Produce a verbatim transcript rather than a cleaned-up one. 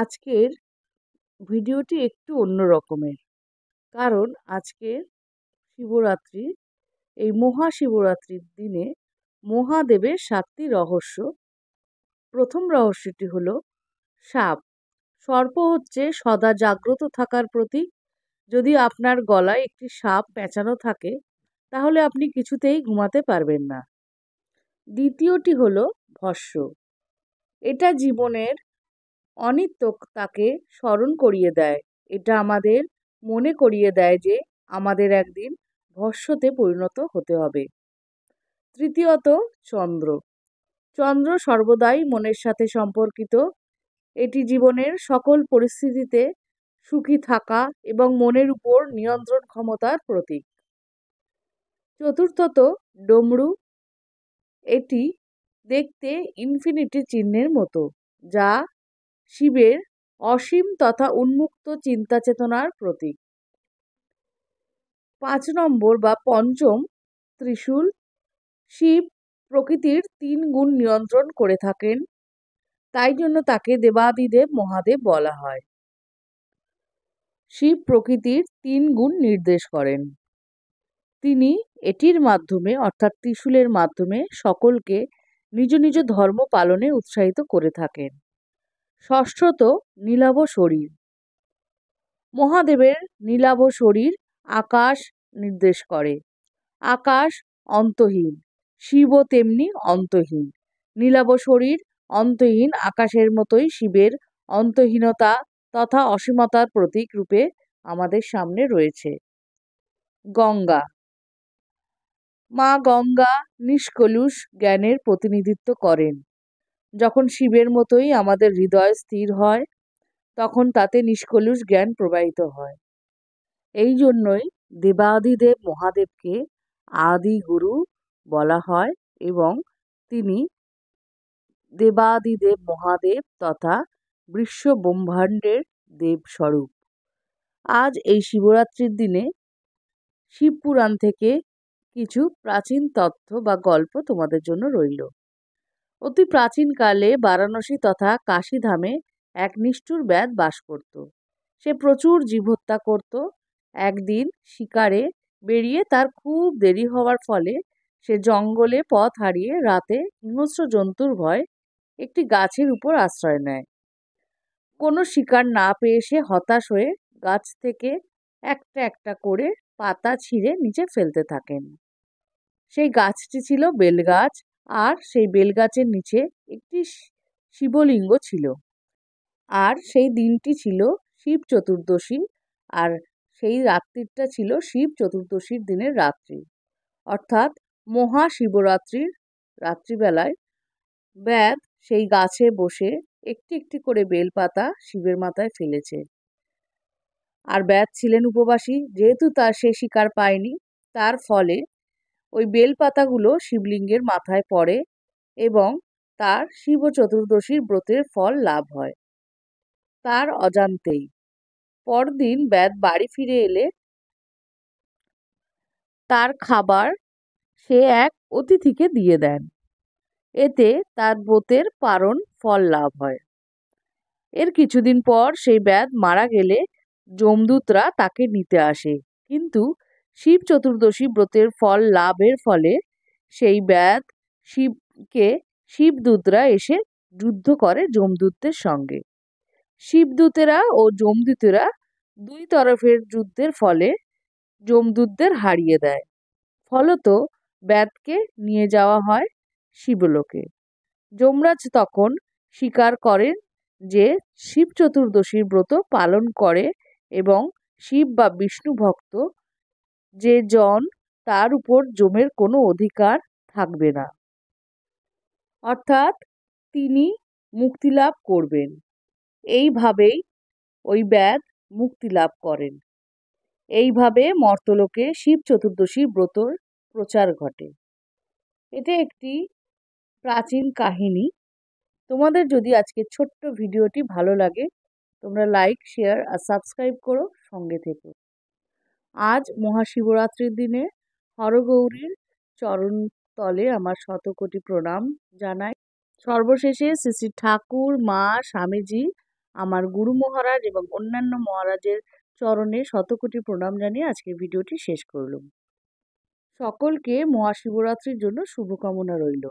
আজকের ভিডিওটি একটু অন্য রকমের, কারণ আজকে শিবরাত্রি। এই মহাশিবরাত্রির দিনে মহাদেবের সাতটি রহস্য। প্রথম রহস্যটি হলো সাপ। সর্প হচ্ছে সদা জাগ্রত থাকার প্রতীক। যদি আপনার গলায় একটি সাপ পেঁচানো থাকে তাহলে আপনি কিছুতেই ঘুমাতে পারবেন না। দ্বিতীয়টি হলো ভস্য। এটা জীবনের অনিত্যতাকে স্মরণ করিয়ে দেয়। এটা আমাদের মনে করিয়ে দেয় যে আমাদের একদিন ভস্যতে পরিণত হতে হবে। তৃতীয়ত চন্দ্র। চন্দ্র সর্বদাই মনের সাথে সম্পর্কিত। এটি জীবনের সকল পরিস্থিতিতে সুখী থাকা এবং মনের উপর নিয়ন্ত্রণ ক্ষমতার প্রতীক। চতুর্থত ডমরু। এটি দেখতে ইনফিনিটি চিহ্নের মতো, যা শিবের অসীম তথা উন্মুক্ত চিন্তা চেতনার প্রতীক। পাঁচ নম্বর বা পঞ্চম ত্রিশূল। শিব প্রকৃতির তিন গুণ নিয়ন্ত্রণ করে থাকেন, তাই জন্য তাকে দেবাদিদেব মহাদেব বলা হয়। শিব প্রকৃতির তিন গুণ নির্দেশ করেন। তিনি এটির মাধ্যমে অর্থাৎ ত্রিশূলের মাধ্যমে সকলকে নিজ নিজ ধর্ম পালনে উৎসাহিত করে থাকেন। ষষ্ঠত নীলাভ শরীর। মহাদেবের নীলাভ শরীর আকাশ নির্দেশ করে। আকাশ অন্তহীন, শিবও তেমনি অন্তহীন। নীলাভ শরীর অন্তহীন আকাশের মতোই শিবের অন্তহীনতা তথা অসীমতার প্রতীক রূপে আমাদের সামনে রয়েছে। গঙ্গা। মা গঙ্গা নিষ্কলুষ জ্ঞানের প্রতিনিধিত্ব করেন। যখন শিবের মতোই আমাদের হৃদয় স্থির হয় তখন তাতে নিষ্কলুষ জ্ঞান প্রবাহিত হয়। এই জন্যই দেবাদিদেব মহাদেবকে আদি গুরু বলা হয় এবং তিনি দেবাদিদেব মহাদেব তথা বিশ্ব ব্রহ্মাণ্ডের দেবস্বরূপ। আজ এই শিবরাত্রির দিনে শিবপুরাণ থেকে কিছু প্রাচীন তথ্য বা গল্প তোমাদের জন্য রইল। অতি প্রাচীনকালে বারাণসী তথা কাশীধামে এক নিষ্ঠুর ব্যাধ বাস করত। সে প্রচুর জীবহত্যা করত। একদিন শিকারে বেরিয়ে তার খুব দেরি হওয়ার ফলে সে জঙ্গলে পথ হারিয়ে রাতে হিংস্র জন্তুর ভয়ে একটি গাছের উপর আশ্রয় নেয়। কোনো শিকার না পেয়ে সে হতাশ হয়ে গাছ থেকে একটা একটা করে পাতা ছিঁড়ে নিচে ফেলতে থাকেন। সেই গাছটি ছিল বেলগাছ, আর সেই বেলগাছের নিচে একটি শিবলিঙ্গ ছিল। আর সেই দিনটি ছিল শিব চতুর্দশী, আর সেই রাত্রিটা ছিল শিব চতুর্দশীর দিনের রাত্রি, অর্থাৎ মহাশিবরাত্রির রাত্রিবেলায় ব্যাধ সেই গাছে বসে একটি একটি করে বেলপাতা শিবের মাথায় ফেলেছে। আর ব্যাধ ছিলেন উপবাসী, যেহেতু তার সে শিকার পায়নি, তার ফলে ওই বেলপাতাগুলো শিবলিঙ্গের মাথায় পড়ে এবং তার শিব চতুর্দশীর ব্রতের ফল লাভ হয় তার অজান্তেই। পরদিন ব্যাধ বাড়ি ফিরে এলে তার খাবার সে এক অতিথিকে দিয়ে দেন। এতে তার ব্রতের পারণ ফল লাভ হয়। এর কিছুদিন পর সেই ব্যাধ মারা গেলে যমদূতরা তাকে নিতে আসে, কিন্তু শিব চতুর্দশী ব্রতের ফল লাভের ফলে সেই ব্যাধ শিবকে শিবদূতরা এসে যুদ্ধ করে যমদূতদের সঙ্গে। শিবদূতেরা ও যমদূতেরা দুই তরফের যুদ্ধের ফলে যমদূতদের হারিয়ে দেয়। ফলত ব্যাধকে নিয়ে যাওয়া হয় শিবলোকে। যমরাজ তখন স্বীকার করেন যে শিব চতুর্দশীর ব্রত পালন করে এবং শিব বা বিষ্ণু ভক্ত যে জন তার উপর যমের কোনো অধিকার থাকবে না, অর্থাৎ তিনি মুক্তি লাভ করবেন। এইভাবেই ওই ব্যাধ মুক্তি লাভ করেন। এইভাবে মর্তলোকে শিব চতুর্দশী ব্রতর প্রচার ঘটে। এটা একটি প্রাচীন কাহিনী। তোমাদের যদি আজকে ছোট্ট ভিডিওটি ভালো লাগে তোমরা লাইক, শেয়ার আর সাবস্ক্রাইব করো, সঙ্গে থেকো। আজ মহাশিবরাত্রির দিনে হরগৌরীর চরণ তলে আমার শতকোটি প্রণাম জানাই। সর্বশেষে শ্রী শ্রী ঠাকুর, মা, স্বামীজি আমার গুরু মহারাজ এবং অন্যান্য মহারাজের চরণে শতকোটি প্রণাম জানিয়ে আজকের ভিডিওটি শেষ করলাম। সকলকে মহাশিবরাত্রির জন্য শুভকামনা রইল।